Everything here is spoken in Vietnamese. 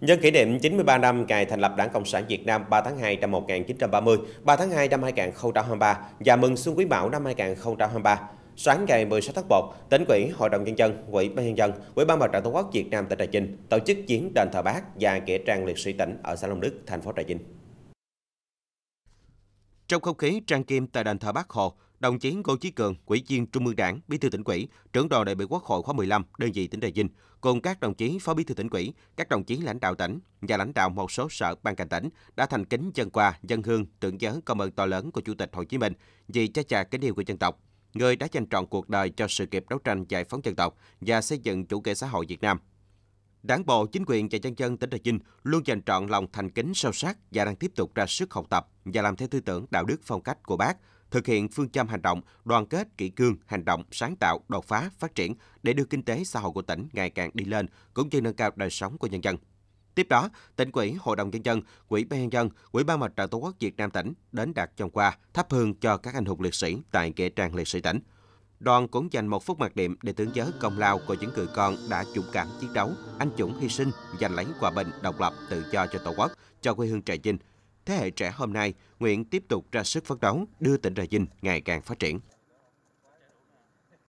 Nhân kỷ niệm 93 năm ngày thành lập Đảng Cộng sản Việt Nam 3 tháng 2 năm 1930, 3 tháng 2 năm 2023 và mừng Xuân Quý Mão năm 2023. Sáng ngày 16 tháng 1, Tỉnh ủy, Hội đồng Nhân dân, Ủy ban Nhân dân, Ủy ban Mặt trận Tổ quốc Việt Nam tại Trà Vinh tổ chức viếng đền thờ Bác và nghĩa trang liệt sĩ tỉnh ở xã Long Đức, thành phố Trà Vinh. Trong không khí trang nghiêm tại đền thờ Bác Hồ, đồng chí Ngô Chí Cường, Ủy viên Trung ương Đảng, Bí thư Tỉnh ủy, Trưởng đoàn đại biểu Quốc hội khóa 15, đơn vị tỉnh Trà Vinh, cùng các đồng chí Phó Bí thư Tỉnh ủy, các đồng chí lãnh đạo tỉnh và lãnh đạo một số sở ban ngành tỉnh đã thành kính dâng hoa, dâng hương tưởng nhớ công ơn to lớn của Chủ tịch Hồ Chí Minh vì cha già kính yêu của dân tộc, người đã dành trọn cuộc đời cho sự nghiệp đấu tranh giải phóng dân tộc và xây dựng chủ nghĩa xã hội Việt Nam. Đảng bộ, chính quyền và nhân dân tỉnh Trà Vinh luôn dành trọn lòng thành kính sâu sắc và đang tiếp tục ra sức học tập và làm theo tư tưởng, đạo đức, phong cách của Bác, thực hiện phương châm hành động đoàn kết, kỷ cương, hành động sáng tạo, đột phá, phát triển để đưa kinh tế xã hội của tỉnh ngày càng đi lên cũng như nâng cao đời sống của nhân dân. Tiếp đó, Tỉnh ủy, Hội đồng Nhân dân, Ủy ban Nhân dân, Ủy ban Mặt trận Tổ quốc Việt Nam tỉnh đến đặt vòng hoa thắp hương cho các anh hùng liệt sĩ tại nghĩa trang liệt sĩ tỉnh. Đoàn cũng dành một phút mặc niệm để tưởng nhớ công lao của những người con đã dũng cảm chiến đấu, anh dũng hy sinh giành lấy hòa bình, độc lập, tự do cho Tổ quốc, cho quê hương Trà Vinh. Thế hệ trẻ hôm nay nguyện tiếp tục ra sức phấn đấu đưa tỉnh Trà Vinh ngày càng phát triển.